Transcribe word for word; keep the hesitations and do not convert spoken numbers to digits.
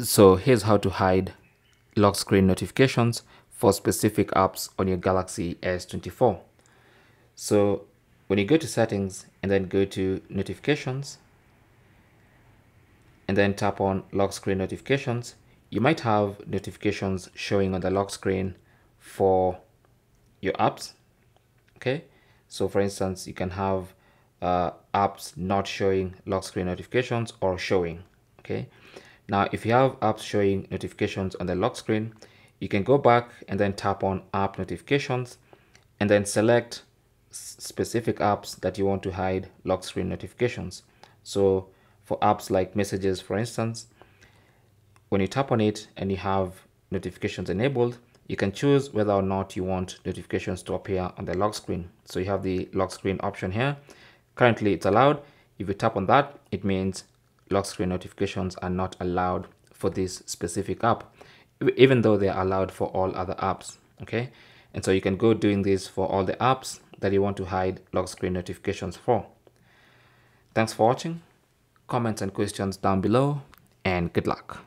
So here's how to hide lock screen notifications for specific apps on your Galaxy S twenty-four. So when you go to settings and then go to notifications and then tap on lock screen notifications, you might have notifications showing on the lock screen for your apps. Okay, so for instance, you can have uh, apps not showing lock screen notifications or showing. Okay, now if you have apps showing notifications on the lock screen, you can go back and then tap on app notifications and then select specific apps that you want to hide lock screen notifications. So for apps like messages, for instance, when you tap on it and you have notifications enabled, you can choose whether or not you want notifications to appear on the lock screen. So you have the lock screen option here. Currently it's allowed. If you tap on that, it means lock screen notifications are not allowed for this specific app, even though they are allowed for all other apps. Okay, and so you can go doing this for all the apps that you want to hide lock screen notifications for. Thanks for watching. Comments and questions down below, and good luck.